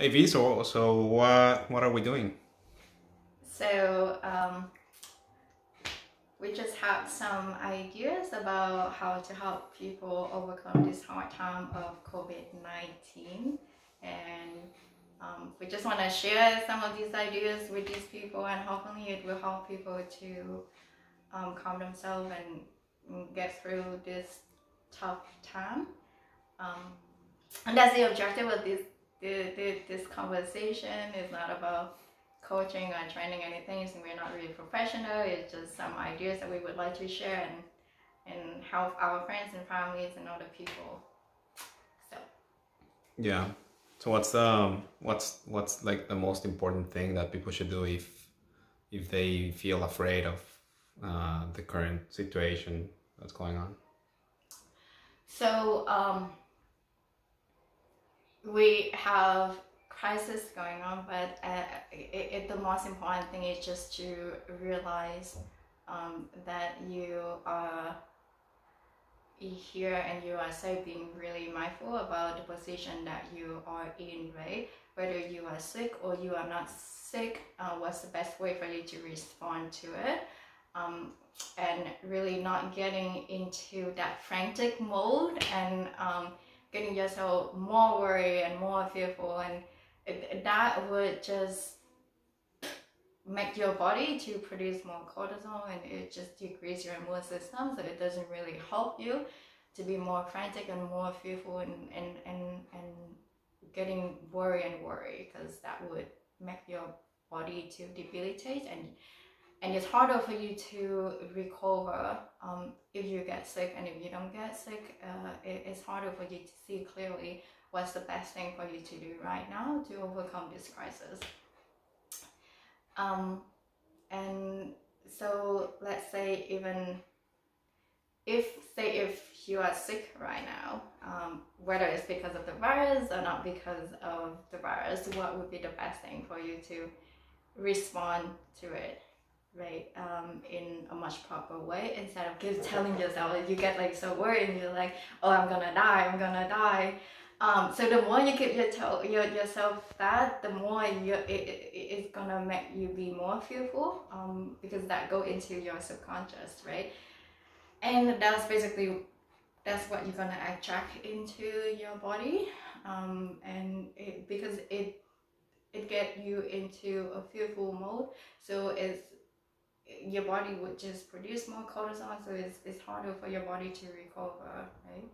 Hey V, so what are we doing? So we just had some ideas about how to help people overcome this hard time of COVID-19, and we just want to share some of these ideas with these people, and hopefully it will help people to calm themselves and get through this tough time. And that's the objective of this conversation. Is not about coaching or training anything. We're not really professional. It's just some ideas that we would like to share and help our friends and families and other people. So yeah. So what's like the most important thing that people should do if they feel afraid of the current situation that's going on? So we have crisis going on, but the most important thing is just to realize that you are here and you are safe, being really mindful about the position that you are in, right? Whether you are sick or you are not sick, what's the best way for you to respond to it? And really not getting into that frantic mode and getting yourself more worried and more fearful, and that would just make your body to produce more cortisol, and it just decreases your immune system, so it doesn't really help you to be more frantic and more fearful and getting worried, because that would make your body to debilitate, and it's harder for you to recover if you get sick. And if you don't get sick, it's harder for you to see clearly what's the best thing for you to do right now to overcome this crisis. And so let's say, even if you are sick right now, whether it's because of the virus or not because of the virus, what would be the best thing for you to respond to it, right? In a much proper way, instead of keep telling yourself, you get like so worried and you're like, oh, I'm gonna die, I'm gonna die. So the more you keep yourself that, the more it's gonna make you be more fearful, because that go into your subconscious, right? And that's what you're gonna attract into your body, and because it get you into a fearful mode, so your body would just produce more cortisol, so it's harder for your body to recover, right?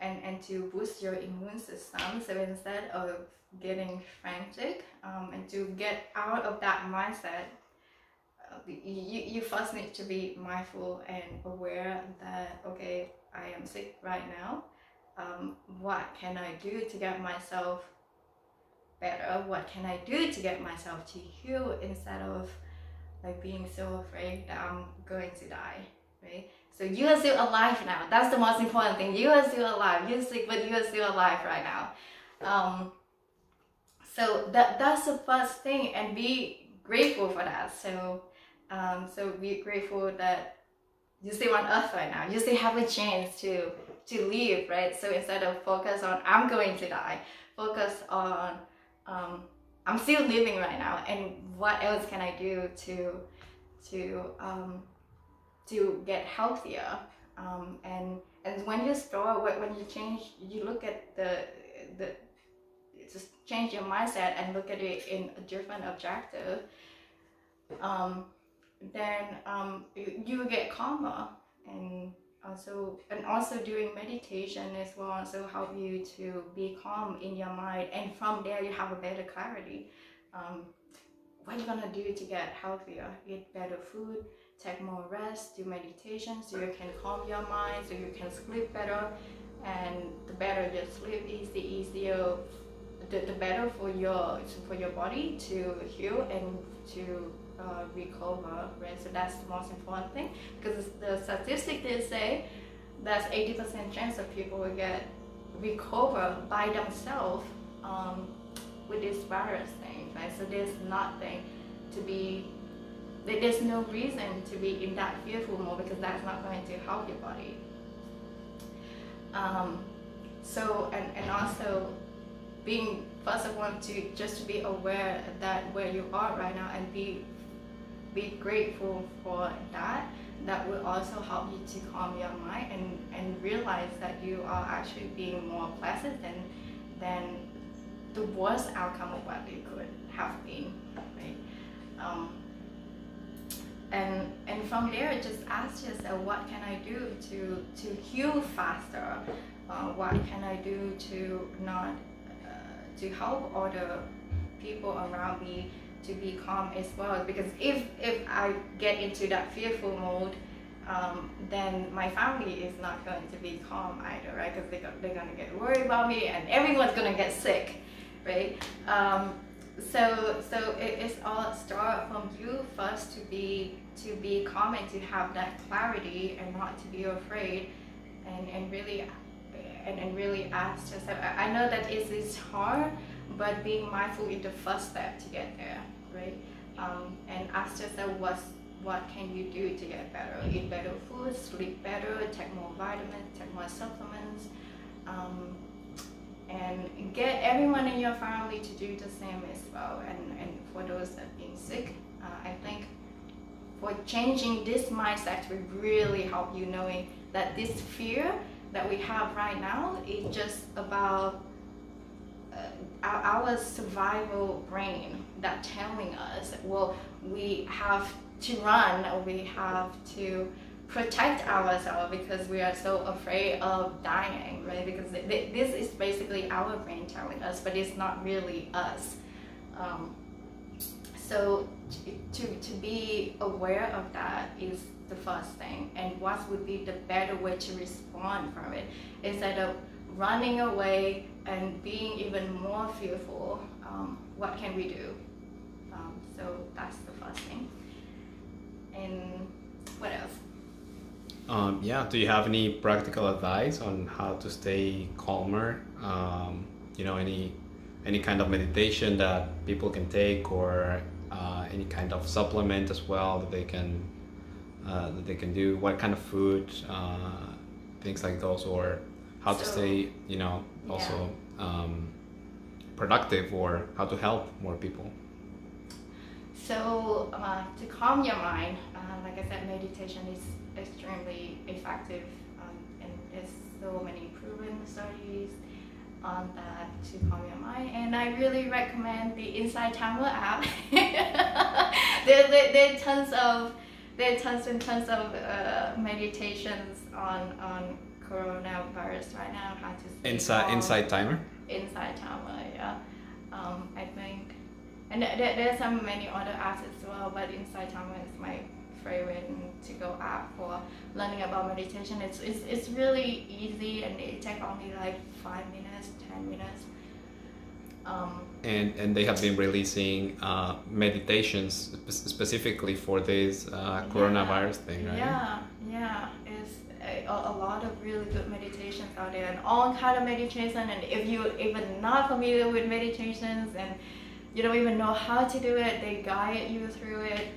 And to boost your immune system, so instead of getting frantic, and to get out of that mindset, you first need to be mindful and aware that, okay, I am sick right now, what can I do to get myself better? What can I do to get myself to heal, instead of like being so afraid that I'm going to die, right? So you are still alive now. That's the most important thing. You are still alive. You're sick, but you are still alive right now. So that's the first thing, and be grateful for that. So so be grateful that you're still on earth right now. You still have a chance to live, right? So instead of focus on I'm going to die, focus on I'm still living right now, and what else can I do to get healthier? And when you store, when you change, you look at just change your mindset and look at it in a different objective, then you will get calmer. And also doing meditation as well also help you to be calm in your mind, and from there you have a better clarity. What you're gonna do to get healthier? Eat better food, take more rest, do meditation, so you can calm your mind, so you can sleep better. And the better you sleep is, the easier, the better for your body to heal and to recover, right? So that's the most important thing, because the statistics, they say that's 80% chance of people will recover by themselves with this virus thing, right? So there's no reason to be in that fearful mode, because that's not going to help your body. So and also being first of all to just be aware that where you are right now and be grateful for that. That will also help you to calm your mind and realize that you are actually being more pleasant than the worst outcome of what you could have been, right? And from there, just ask yourself, what can I do to heal faster? What can I do to to help other people around me to be calm as well? Because if I get into that fearful mode, then my family is not going to be calm either, right? Because they're going to get worried about me and everyone's going to get sick, right? So it's all start from you first to be calm and to have that clarity and not to be afraid and really ask yourself. I know that it is hard, but being mindful is the first step to get there, right? And ask yourself, what can you do to get better? Eat better food, sleep better, take more vitamins, take more supplements, and get everyone in your family to do the same as well. And for those that are being sick, I think for changing this mindset will really help you, knowing that this fear that we have right now is just about our survival brain that telling us, well, we have to run, or we have to protect ourselves because we are so afraid of dying, right? Because this is basically our brain telling us, but it's not really us. So to be aware of that is the first thing, and what would be the better way to respond from it instead of running away and being even more fearful. What can we do? So that's the first thing. And what else? Yeah, do you have any practical advice on how to stay calmer? You know, any kind of meditation that people can take, or any kind of supplement as well that they can do? What kind of food, things like those, or how to stay, you know, also productive, or how to help more people? So to calm your mind, like I said, meditation is extremely effective, and there's so many proven studies on that to calm your mind. And I really recommend the Insight Timer app. There are tons and tons of meditations on coronavirus right now, how to stay calm. Insight Timer, yeah. I think, and there's some many other apps as well, but Insight Timer is my favorite to go app for learning about meditation. It's really easy, and it takes only like 5 minutes, 10 minutes. And they have been releasing meditations specifically for this coronavirus thing, right? Yeah. A lot of really good meditations out there, and all kind of meditation. And if you're even not familiar with meditations and you don't even know how to do it, they guide you through it,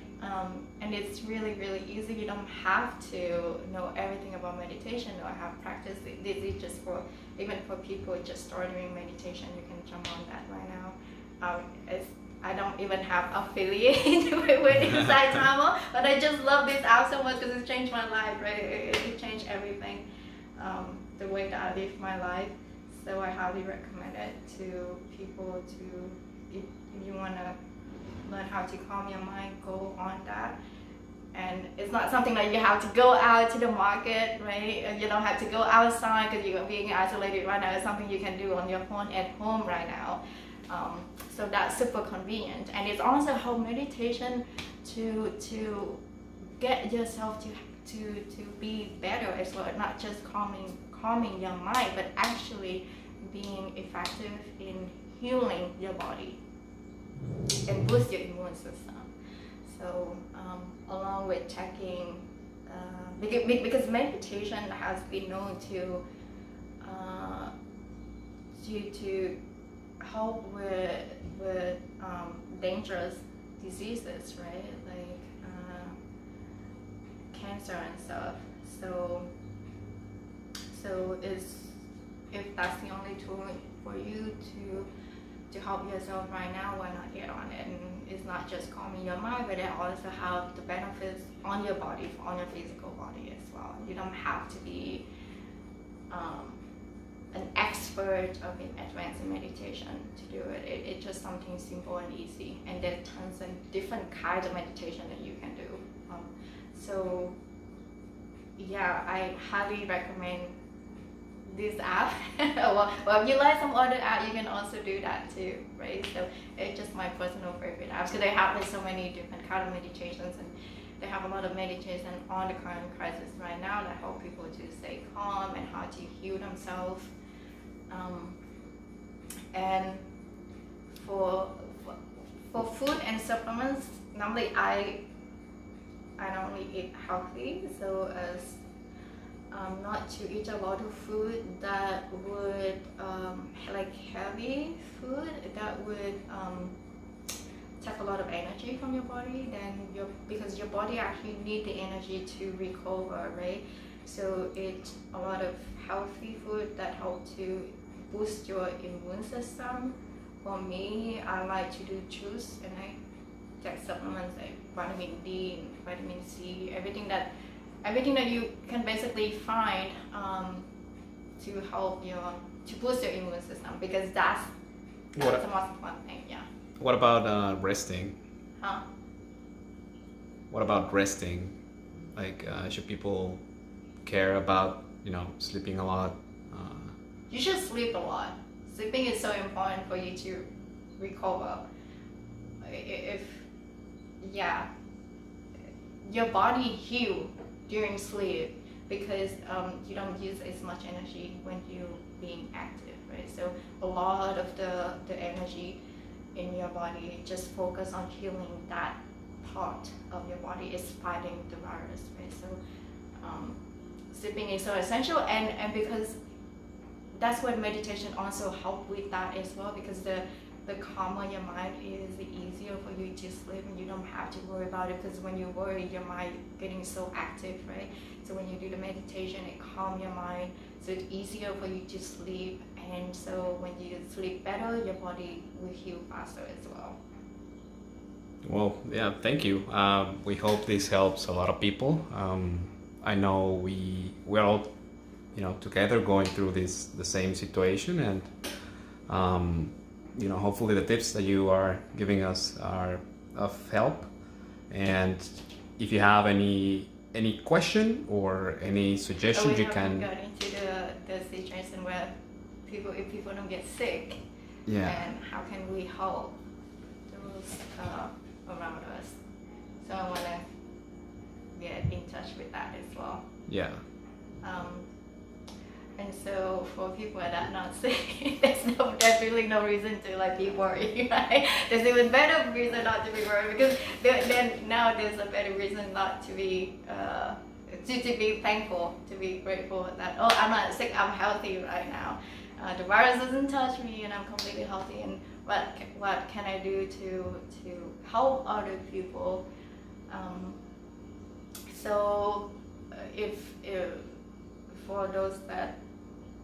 and it's really easy. You don't have to know everything about meditation or have practiced it. This is just for, even for people just starting meditation, you can jump on that right now. I don't even have affiliate with Insight Timer, but I just love this app so much because it changed my life, right? It changed everything, the way that I live my life. So I highly recommend it to people. If you want to learn how to calm your mind, go on that. And it's not something that you have to go out to the market, right? You don't have to go outside because you're being isolated right now. It's something you can do on your phone at home right now. So that's super convenient, and it's also how meditation to get yourself to be better as well, not just calming your mind, but actually being effective in healing your body and boost your immune system. So along with checking, because meditation has been known to help with dangerous diseases, right? Like cancer and stuff. So if that's the only tool for you to help yourself right now, why not get on it? And it's not just calming your mind, but it also have the benefits on your body, on your physical body as well. You don't have to be an expert of advanced meditation to do it. It's just something simple and easy, and there's tons of different kinds of meditation that you can do. So yeah, I highly recommend this app. Well, if you like some other app, you can also do that too, right? So it's just my personal favorite apps, because they have like so many different kind of meditations, and they have a lot of meditation on the current crisis right now that help people to stay calm and how to heal themselves. And for food and supplements, normally I normally eat healthy, so as not to eat a lot of food that would like heavy food that would take a lot of energy from your body, because your body actually need the energy to recover, right? So it's a lot of healthy food that help to boost your immune system. For me, I like to do juice, and I take supplements like vitamin D and vitamin C, everything that you can basically find to help to boost your immune system, because that's the most important thing. Yeah. What about resting? Huh? What about resting? Like, should people care about, sleeping a lot? You should sleep a lot. Sleeping is so important for you to recover. Your body heals during sleep, because you don't use as much energy when you being active, right? So a lot of the energy in your body, just focus on healing that part of your body is fighting the virus, right? So sleeping is so essential, and because that's what meditation also help with that as well, because the calmer your mind is, the easier for you to sleep, and you don't have to worry about it, because when you worry, your mind getting so active, right? So when you do the meditation, it calms your mind, so it's easier for you to sleep. And so when you sleep better, your body will heal faster as well. Well, yeah, thank you. We hope this helps a lot of people. I know we're all, together going through the same situation, and hopefully the tips that you are giving us are of help. And if you have any question or any suggestion, you can. Got into the situation where if people don't get sick, yeah, and how can we help those around us? So I want to get in touch with that as well. Yeah. And so for people that are not sick, there's really no reason to be worried, right? There's even better reason not to be worried, because then now there's a better reason not to be to be thankful, to be grateful that, oh, I'm not sick, I'm healthy right now. The virus doesn't touch me, and I'm completely healthy. And what can I do to help other people? So if for those that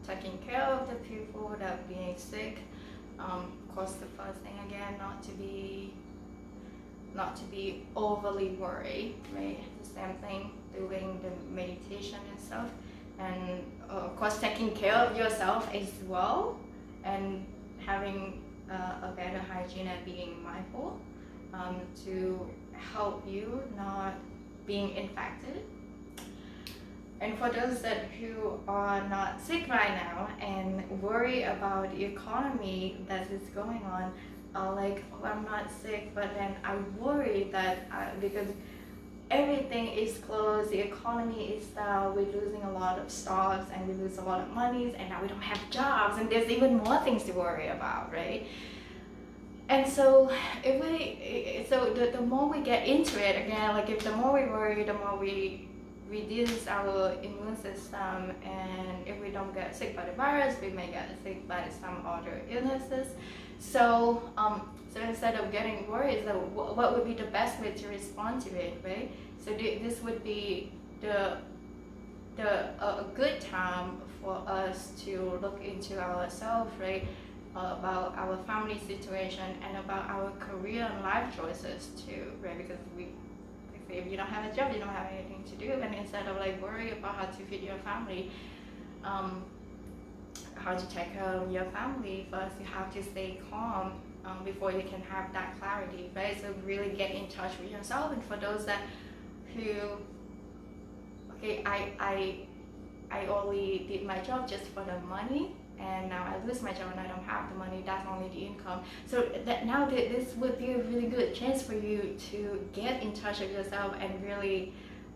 taking care of the people that being sick, of course the first thing again, not to be overly worried, right? The same thing doing the meditation and stuff, and of course taking care of yourself as well, and having a better hygiene and being mindful to help you not being infected. And for those who are not sick right now and worry about the economy that is going on, are oh, I'm not sick, but then I worry that because everything is closed, the economy is down, we're losing a lot of stocks, and we lose a lot of monies, and now we don't have jobs, and there's even more things to worry about, right? And so the more we get into it again, if the more we worry, the more we reduce our immune system, and if we don't get sick by the virus, we may get sick by some other illnesses. So so instead of getting worried, what would be the best way to respond to it, right? So this would be a good time for us to look into ourselves, right? about our family situation and about our career and life choices too, right? Because if you don't have a job, you don't have anything to do, and instead of like worry about how to feed your family, how to take care of your family, first you have to stay calm before you can have that clarity, right? So really get in touch with yourself. And for those that I only did my job just for the money, and now I lose my job and I don't have the money, that's only the income. So that now this would be a really good chance for you to get in touch with yourself and really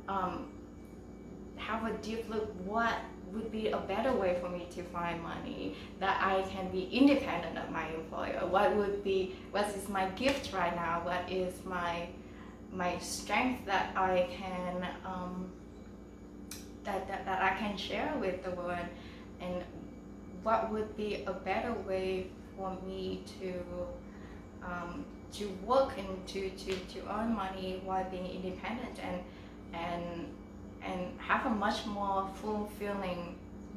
have a deep look what would be a better way for me to find money, that I can be independent of my employer. What is my gift right now? What is my strength that I can that I can share with the world, and what would be a better way for me to work and to earn money while being independent and have a much more fulfilling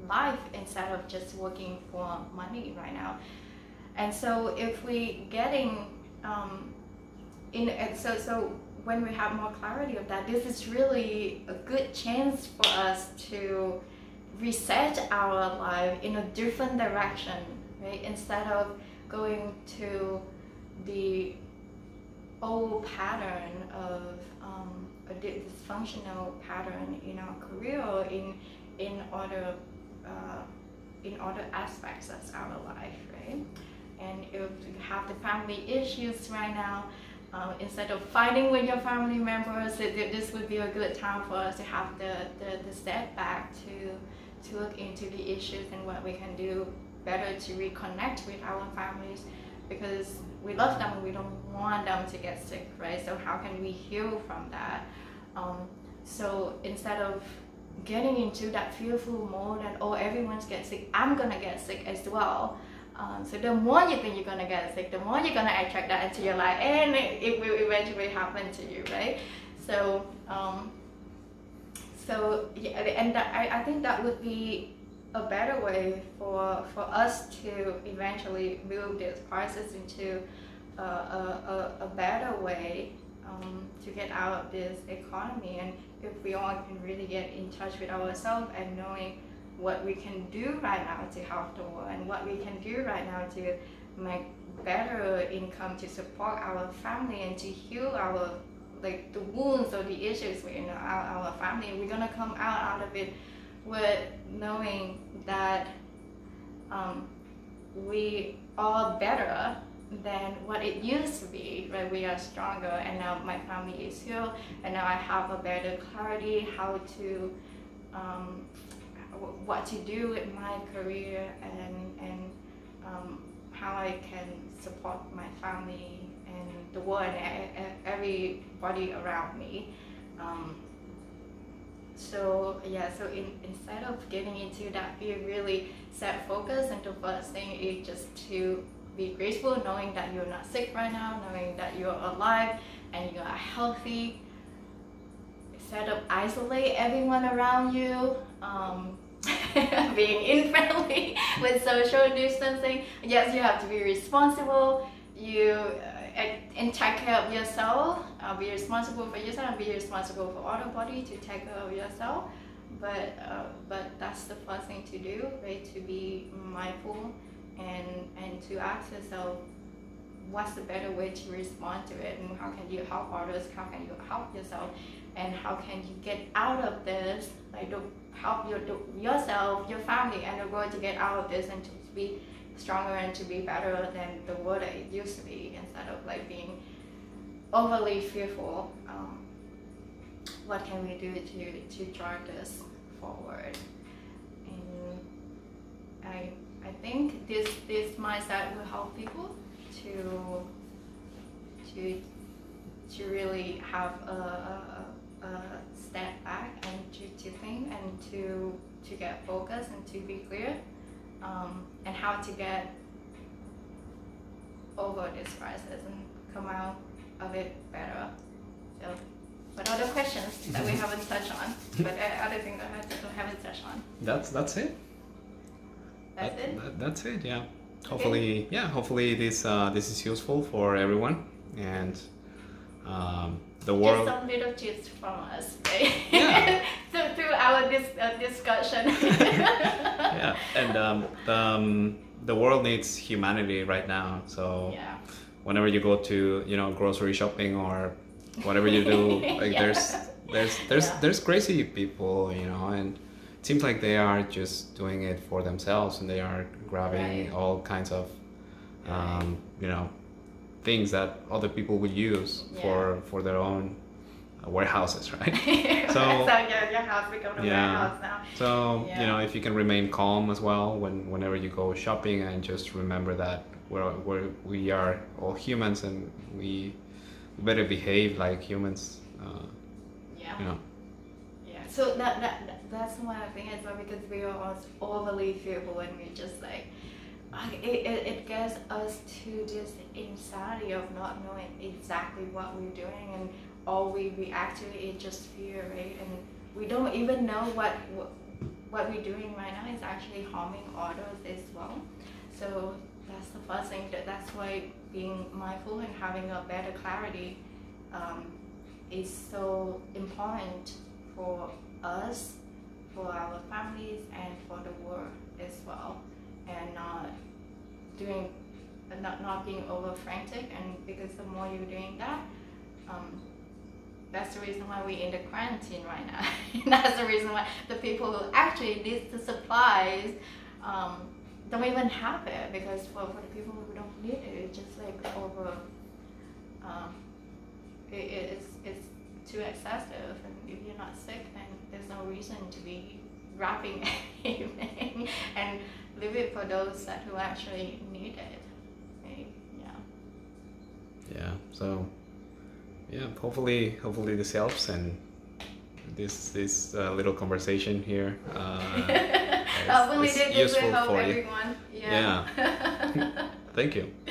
life instead of just working for money right now. And so if we getting so when we have more clarity of that, this is really a good chance for us to reset our life in a different direction, right? Instead of going to the old pattern of a dysfunctional pattern in our career or in other aspects of our life, right? And if you have the family issues right now, instead of fighting with your family members, this would be a good time for us to have the step back to look into the issues and what we can do better to reconnect with our families, because we love them and we don't want them to get sick, right? So how can we heal from that? So instead of getting into that fearful mode and, oh, everyone's getting sick, I'm gonna get sick as well. So the more you think you're gonna get sick, the more you're gonna attract that into your life, and it will eventually happen to you, right? So, yeah, and that, I think that would be a better way for us to eventually move this crisis into a better way to get out of this economy. And if we all can really get in touch with ourselves and knowing what we can do right now to help the world, and what we can do right now to make better income to support our family and to heal our the wounds or the issues within our family, we're gonna come out of it with knowing that we are better than what it used to be, right? We are stronger, and now my family is healed, and now I have a better clarity how to what to do with my career and how I can support my family and the world and everybody around me. So yeah, so instead of getting into that fear, really set focus, and the first thing is just to be grateful, knowing that you're not sick right now, knowing that you're alive and you are healthy. Instead of isolate everyone around you, being unfriendly with social distancing. Yes, you have to be responsible. You and take care of yourself. Be responsible for yourself and be responsible for other body to take care of yourself. But that's the first thing to do, right? To be mindful and to ask yourself what's the better way to respond to it, and how can you help others? How can you help yourself? And how can you get out of this? Like, help yourself, your family, and the world to get out of this, and to be stronger and to be better than the world that it used to be, instead of like being overly fearful. What can we do to drive this forward? And I think this mindset will help people to really have a step back and to think and to get focused and to be clear and how to get over this crisis and come out of it better. So, what other questions that we haven't touched on? But other things that I haven't touched on. That's it. That's it. That's it. Yeah. hopefully, yeah, hopefully this is useful for everyone, and the world. Just some little gist from us, right? Yeah. Through our discussion. Yeah, and the world needs humanity right now. So yeah. Whenever you go to, you know, grocery shopping or whatever you do, like yeah. There's crazy people, you know, and it seems like they are just doing it for themselves, and they are grabbing right. all kinds of, you know, things that other people would use yeah. for their own warehouses, right? So yeah, your house becomes a warehouse now. So yeah. you know, if you can remain calm as well whenever you go shopping, and just remember that we are all humans, and we better behave like humans. Yeah. You know. Yeah. So that's one thing as well, because we are overly fearful, and we just like it gets us to this insanity of not knowing exactly what we're doing, and all we react to is just fear, right? And we don't even know what we're doing right now is actually harming others as well. So that's the first thing. That's why being mindful and having a better clarity is so important for us, for our families, and for the world as well. And not being over frantic, and because the more you're doing that, that's the reason why we're in the quarantine right now. That's the reason why the people who actually need the supplies don't even have it, because for the people who don't need it, it's just like over. It's too excessive, and if you're not sick, then there's no reason to be wrapping anything, and leave it for those that who actually need it. Right? Yeah. Yeah. So, yeah. Hopefully this helps, and this little conversation here is useful for everyone. Yeah. Thank you.